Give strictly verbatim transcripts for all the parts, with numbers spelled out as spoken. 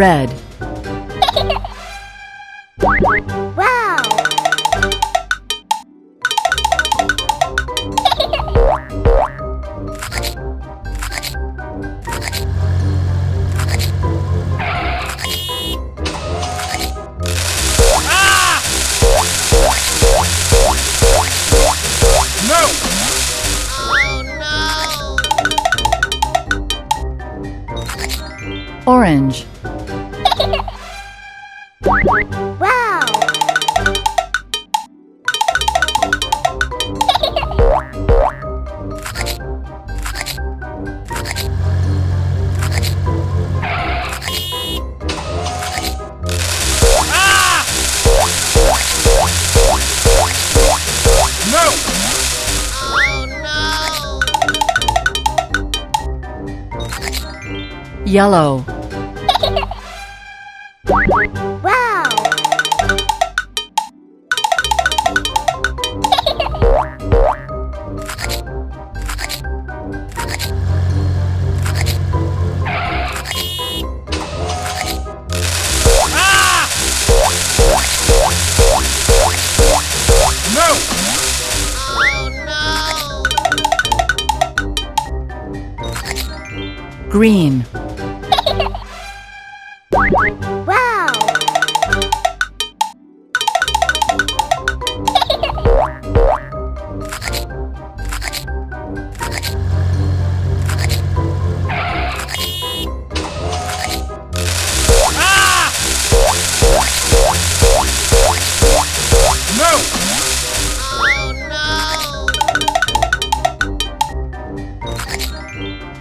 Red. Wow! Orange. Wow! Ah! No! Oh no! Yellow. Wow! Ah! No! Oh no! Green.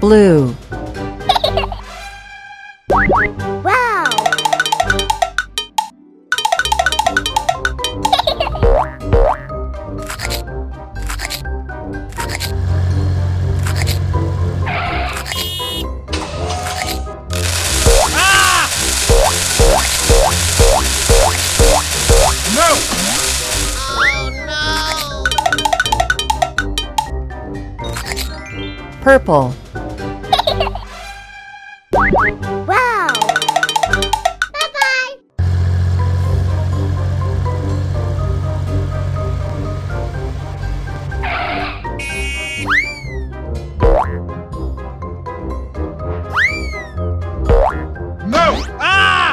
Blue. Wow! Ah! No! Oh no! Purple. Wow! Bye-bye! No! Ah!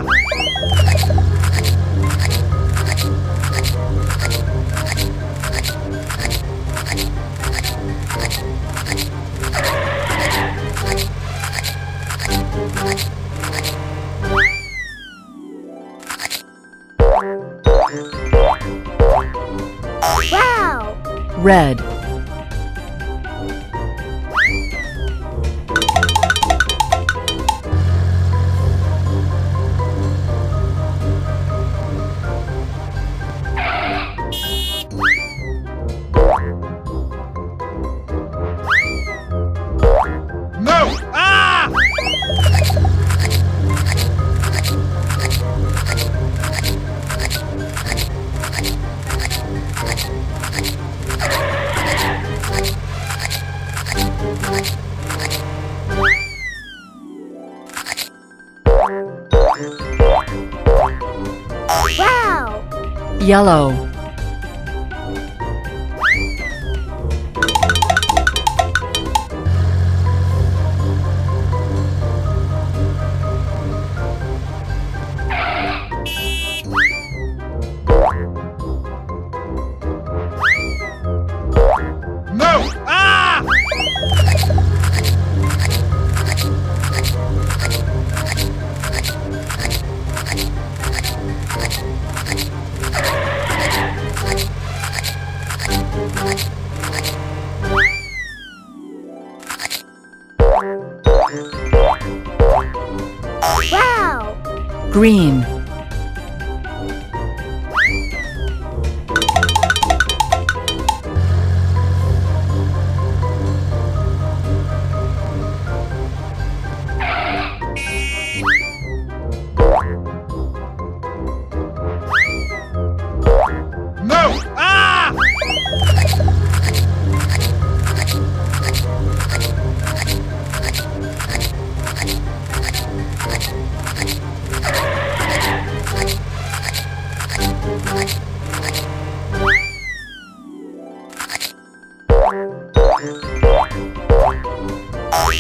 Wow! Red. Wow! Yellow. No! Ah! Wow! Green.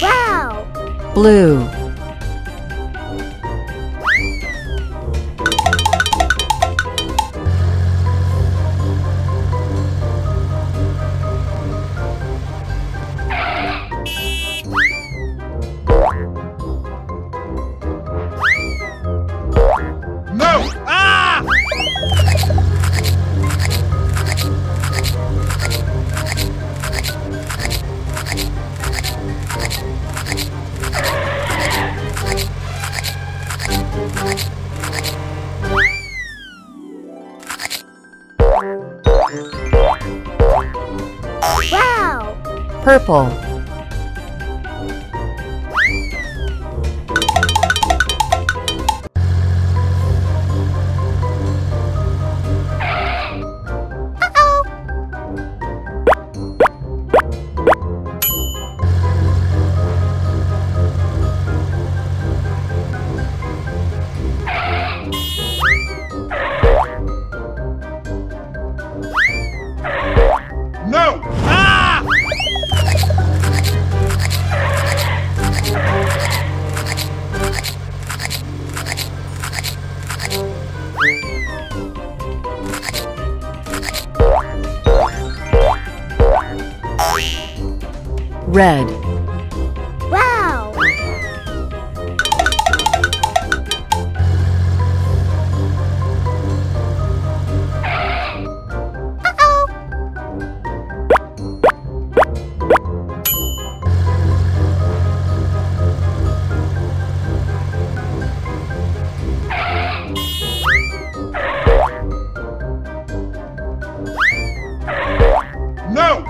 Wow! Blue. Wow! Purple. Red. Wow! Uh-oh! No!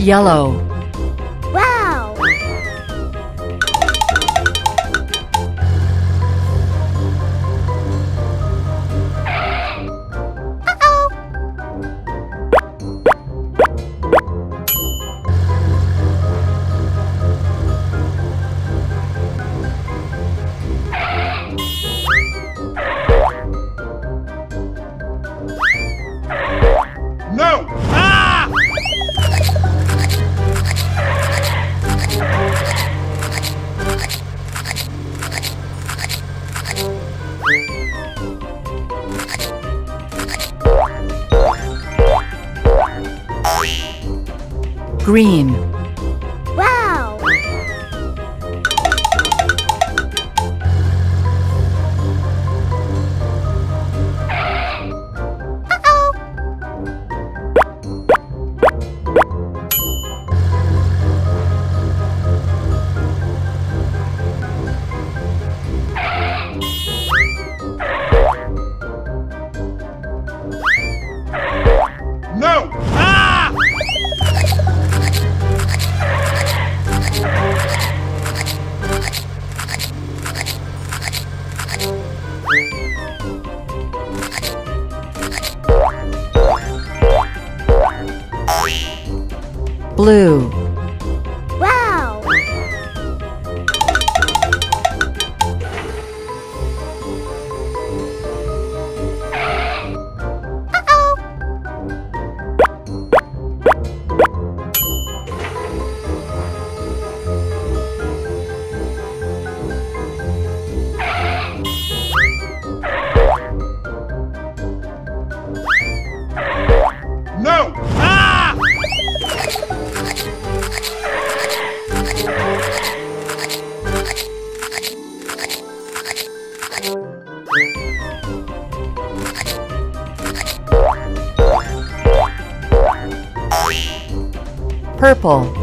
Yellow. Wow! Uh-oh! No! Green. Wow! Uh-oh! No! Ah! Blue. Wow! Uh-oh! No! Ah! Purple.